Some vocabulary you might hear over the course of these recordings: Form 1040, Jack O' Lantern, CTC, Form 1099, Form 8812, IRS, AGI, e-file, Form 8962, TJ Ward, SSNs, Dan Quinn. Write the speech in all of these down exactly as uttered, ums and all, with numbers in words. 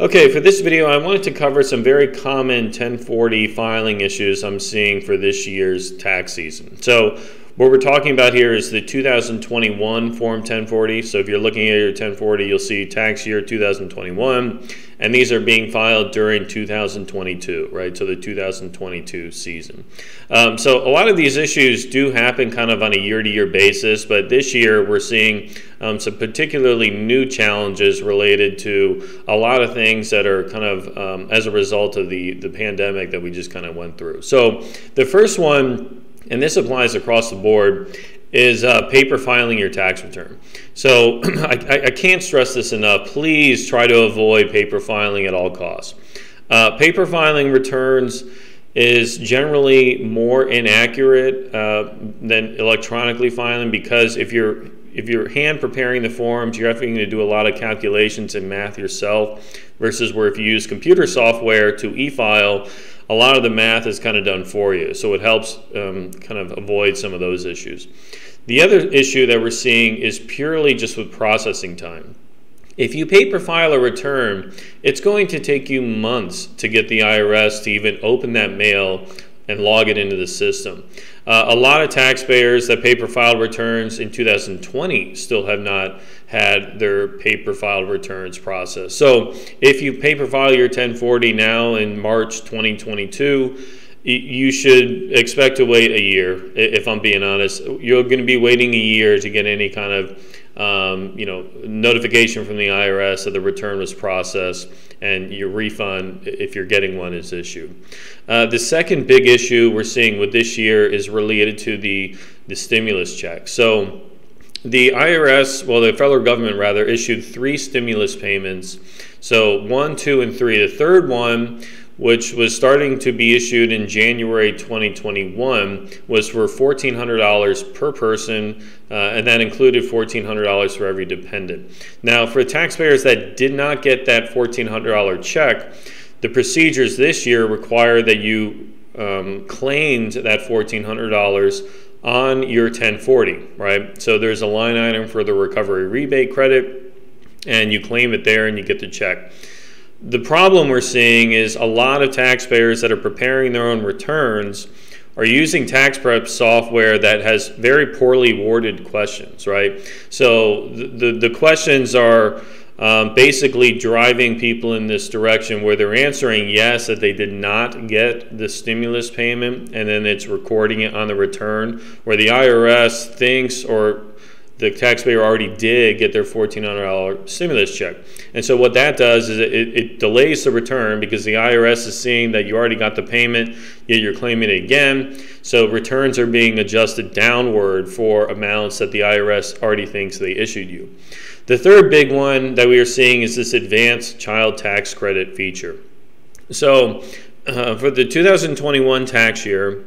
Okay, for this video I wanted to cover some very common ten forty filing issues I'm seeing for this year's tax season. So what we're talking about here is the two thousand twenty-one Form ten forty. So if you're looking at your ten forty, you'll see tax year two thousand twenty-one, and these are being filed during two thousand twenty-two, right? So the two thousand twenty-two season. Um, so a lot of these issues do happen kind of on a year-to-year basis, but this year we're seeing um, some particularly new challenges related to a lot of things that are kind of um, as a result of the, the pandemic that we just kind of went through. So the first one, and this applies across the board, is uh, paper filing your tax return. So I, I can't stress this enough. Please try to avoid paper filing at all costs. Uh, paper filing returns is generally more inaccurate uh, than electronically filing, because if you're If you're hand preparing the forms, you're having to do a lot of calculations and math yourself, versus where if you use computer software to e-file, a lot of the math is kind of done for you. So it helps um, kind of avoid some of those issues. The other issue that we're seeing is purely just with processing time. If you paper file a return, it's going to take you months to get the I R S to even open that mail and log it into the system. Uh, a lot of taxpayers that paper filed returns in two thousand twenty still have not had their paper filed returns processed. So if you paper file your ten forty now in March twenty twenty-two, you should expect to wait a year. If I'm being honest, you're going to be waiting a year to get any kind of um, you know, notification from the I R S that the return was processed and your refund, if you're getting one, is issued. Uh, the second big issue we're seeing with this year is related to the, the stimulus check. So the I R S, well, the federal government rather, issued three stimulus payments. So one, two, and three. The third one, which was starting to be issued in January twenty twenty-one, was for fourteen hundred dollars per person, uh, and that included fourteen hundred dollars for every dependent. Now, for taxpayers that did not get that fourteen hundred dollar check, the procedures this year require that you um, claimed that fourteen hundred dollars on your ten forty, right? So there's a line item for the recovery rebate credit, and you claim it there and you get the check. The problem we're seeing is a lot of taxpayers that are preparing their own returns are using tax prep software that has very poorly worded questions, right? So the, the, the questions are um, basically driving people in this direction where they're answering yes, that they did not get the stimulus payment, and then it's recording it on the return, where the I R S thinks, or the taxpayer already did get their fourteen hundred dollar stimulus check. And so what that does is it, it delays the return, because the I R S is seeing that you already got the payment, yet you're claiming it again. So returns are being adjusted downward for amounts that the I R S already thinks they issued you. The third big one that we are seeing is this advanced child tax credit feature. So uh, for the two thousand twenty-one tax year,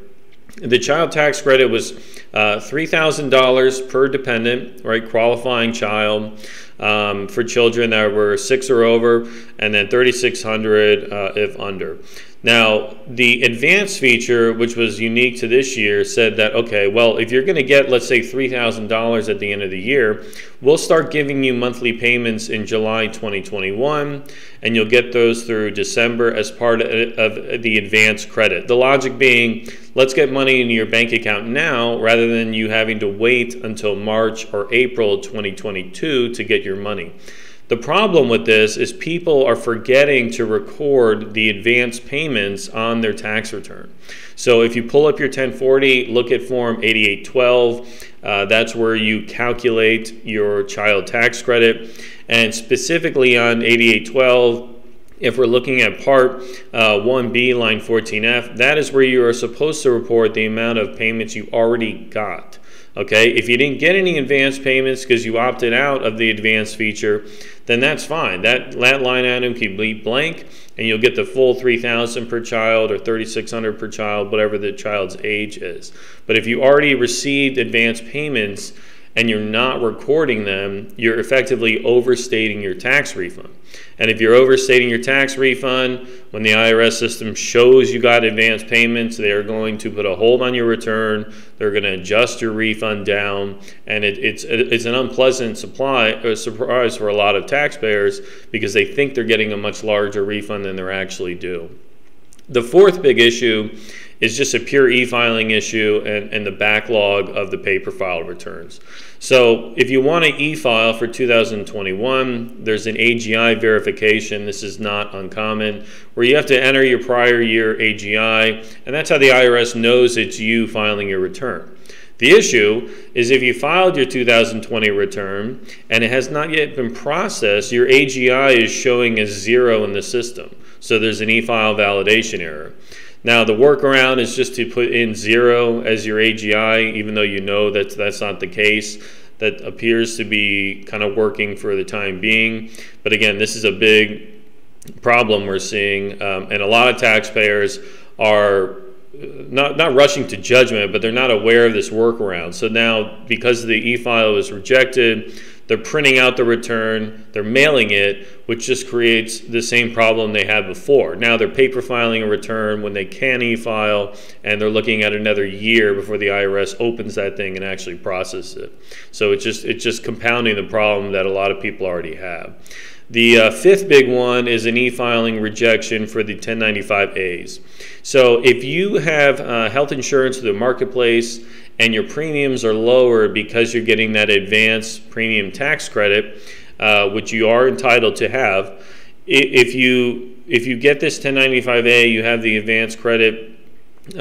the child tax credit was uh, three thousand dollars per dependent, right, qualifying child, um, for children that were six or over, and then thirty-six hundred dollars uh, if under. Now, the advanced feature, which was unique to this year, said that, okay, well, if you're going to get, let's say, three thousand dollars at the end of the year, we'll start giving you monthly payments in July twenty twenty-one, and you'll get those through December as part of the advanced credit. The logic being, let's get money into your bank account now, rather than you having to wait until March or April twenty twenty-two to get your money. The problem with this is people are forgetting to record the advance payments on their tax return. So if you pull up your ten forty, look at Form eighty-eight twelve, uh, that's where you calculate your child tax credit. And specifically on eighty-eight twelve, if we're looking at part uh, one B, line fourteen F, that is where you are supposed to report the amount of payments you already got. Okay, if you didn't get any advanced payments because you opted out of the advanced feature, then that's fine. That, that line item can be blank, and you'll get the full three thousand dollars per child or thirty-six hundred dollars per child, whatever the child's age is. But if you already received advanced payments and you're not recording them, you're effectively overstating your tax refund. And if you're overstating your tax refund, when the I R S system shows you got advance payments, they're going to put a hold on your return, they're going to adjust your refund down, and it, it's, it's an unpleasant supply, uh, surprise for a lot of taxpayers because they think they're getting a much larger refund than they're actually due. The fourth big issue is just a pure e-filing issue and, and the backlog of the paper file returns. So if you want to e-file for two thousand twenty-one, there's an A G I verification. This is not uncommon, where you have to enter your prior year A G I, and that's how the I R S knows it's you filing your return. The issue is if you filed your two thousand twenty return and it has not yet been processed, your A G I is showing as zero in the system. So there's an e-file validation error. Now the workaround is just to put in zero as your A G I, even though you know that that's not the case. That appears to be kind of working for the time being. But again, this is a big problem we're seeing, um, and a lot of taxpayers are Not, not rushing to judgment, but they're not aware of this workaround. So now, because the e-file is rejected, they're printing out the return, they're mailing it, which just creates the same problem they had before. Now they're paper filing a return when they can e-file, and they're looking at another year before the I R S opens that thing and actually processes it. So it's just, it's just compounding the problem that a lot of people already have. The uh, fifth big one is an e-filing rejection for the ten ninety-five A's. So if you have uh, health insurance through the marketplace and your premiums are lower because you're getting that advanced premium tax credit, uh, which you are entitled to have, if you, if you get this ten ninety-five A, you have the advanced credit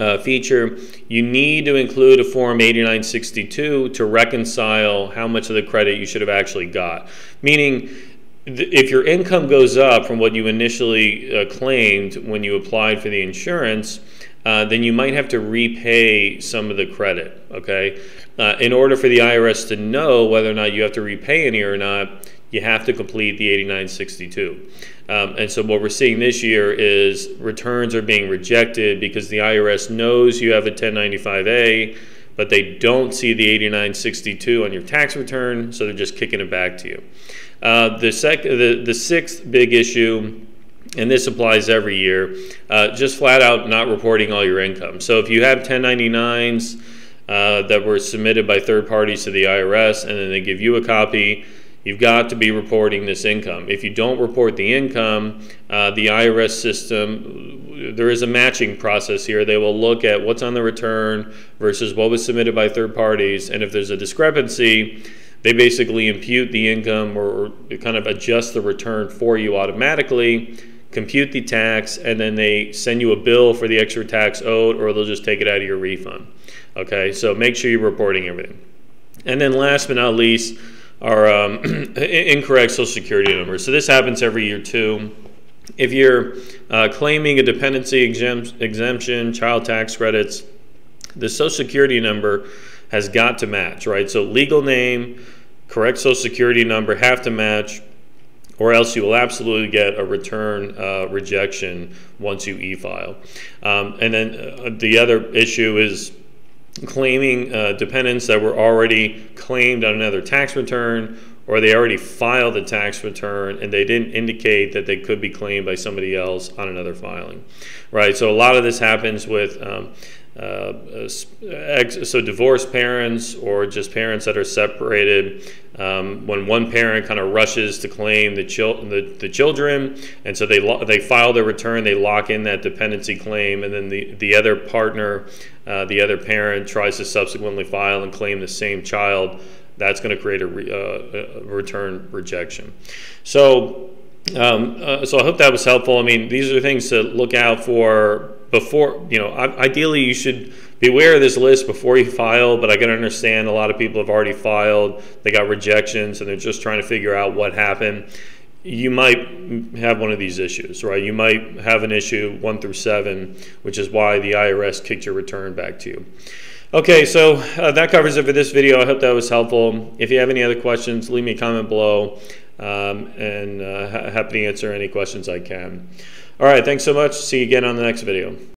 Uh, feature, you need to include a Form eighty-nine sixty-two to reconcile how much of the credit you should have actually got. Meaning, if your income goes up from what you initially uh, claimed when you applied for the insurance, uh, then you might have to repay some of the credit, okay? Uh, in order for the I R S to know whether or not you have to repay any or not, you have to complete the eighty-nine sixty-two. Um, and so what we're seeing this year is returns are being rejected because the I R S knows you have a ten ninety-five A, but they don't see the eighty-nine sixty-two on your tax return, so they're just kicking it back to you. Uh, the, sec the, the sixth big issue, and this applies every year, uh, just flat out not reporting all your income. So if you have ten ninety-nines uh, that were submitted by third parties to the I R S, and then they give you a copy, you've got to be reporting this income. If you don't report the income, uh, the I R S system, there is a matching process here. They will look at what's on the return versus what was submitted by third parties, and if there's a discrepancy, they basically impute the income or, or kind of adjust the return for you automatically, compute the tax, and then they send you a bill for the extra tax owed, or they'll just take it out of your refund. Okay, so make sure you're reporting everything. And then last but not least, are um, incorrect Social Security numbers. So this happens every year too. If you're uh, claiming a dependency exemption, child tax credits, the Social Security number has got to match, right? So legal name, correct Social Security number have to match, or else you will absolutely get a return uh, rejection once you e-file. Um, and then uh, the other issue is claiming uh, dependents that were already claimed on another tax return, or they already filed the tax return and they didn't indicate that they could be claimed by somebody else on another filing, right? So a lot of this happens with um, uh, ex so divorced parents, or just parents that are separated, um, when one parent kind of rushes to claim the, chil the, the children, and so they, they file their return, they lock in that dependency claim, and then the, the other partner, Uh, the other parent tries to subsequently file and claim the same child. That's going to create a, re, uh, a return rejection. So, um, uh, so I hope that was helpful. I mean, these are things to look out for before, you know, ideally you should be aware of this list before you file, but I can understand a lot of people have already filed, they got rejections, and they're just trying to figure out what happened. You might have one of these issues, right? You might have an issue one through seven, which is why the I R S kicked your return back to you. Okay, so uh, that covers it for this video. I hope that was helpful. If you have any other questions, leave me a comment below, um, and uh, happy to answer any questions I can. All right, thanks so much. See you again on the next video.